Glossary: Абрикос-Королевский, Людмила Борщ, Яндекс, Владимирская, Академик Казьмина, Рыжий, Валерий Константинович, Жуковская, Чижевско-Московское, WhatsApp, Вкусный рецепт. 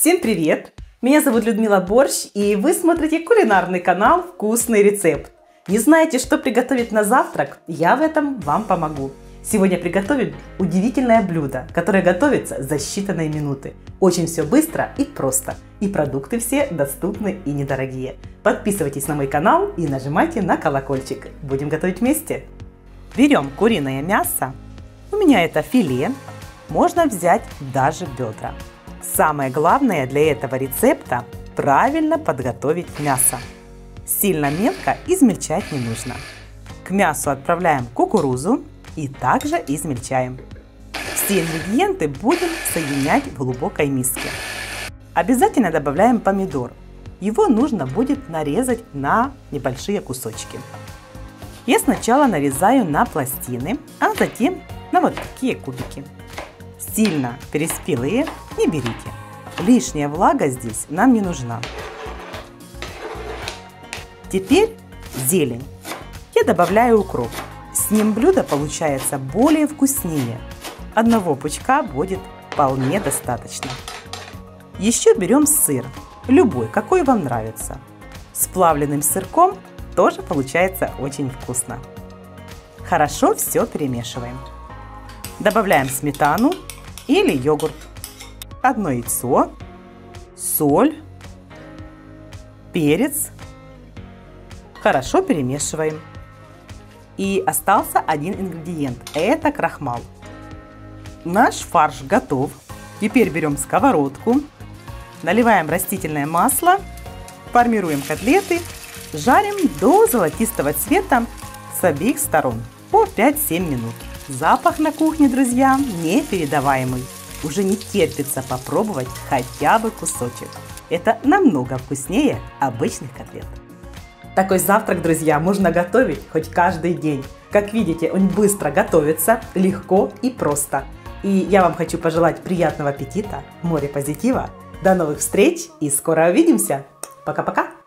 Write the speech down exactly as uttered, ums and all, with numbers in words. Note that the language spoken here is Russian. Всем привет! Меня зовут Людмила Борщ, и вы смотрите кулинарный канал «Вкусный рецепт». Не знаете, что приготовить на завтрак? Я в этом вам помогу. Сегодня приготовим удивительное блюдо, которое готовится за считанные минуты. Очень все быстро и просто. И продукты все доступны и недорогие. Подписывайтесь на мой канал и нажимайте на колокольчик. Будем готовить вместе. Берем куриное мясо. У меня это филе. Можно взять даже бедра. Самое главное для этого рецепта – правильно подготовить мясо. Сильно мелко измельчать не нужно. К мясу отправляем кукурузу и также измельчаем. Все ингредиенты будем соединять в глубокой миске. Обязательно добавляем помидор. Его нужно будет нарезать на небольшие кусочки. Я сначала нарезаю на пластины, а затем на вот такие кубики. Сильно переспелые не берите. Лишняя влага здесь нам не нужна. Теперь зелень. Я добавляю укроп. С ним блюдо получается более вкуснее. Одного пучка будет вполне достаточно. Еще берем сыр. Любой, какой вам нравится. С плавленным сырком тоже получается очень вкусно. Хорошо все перемешиваем. Добавляем сметану или йогурт, одно яйцо, соль, перец. Хорошо перемешиваем. И остался один ингредиент – это крахмал. Наш фарш готов. Теперь берем сковородку, наливаем растительное масло, формируем котлеты, жарим до золотистого цвета с обеих сторон по пять-семь минут. Запах на кухне, друзья, непередаваемый. Уже не терпится попробовать хотя бы кусочек. Это намного вкуснее обычных котлет. Такой завтрак, друзья, можно готовить хоть каждый день. Как видите, он быстро готовится, легко и просто. И я вам хочу пожелать приятного аппетита, море позитива. До новых встреч и скоро увидимся. Пока-пока.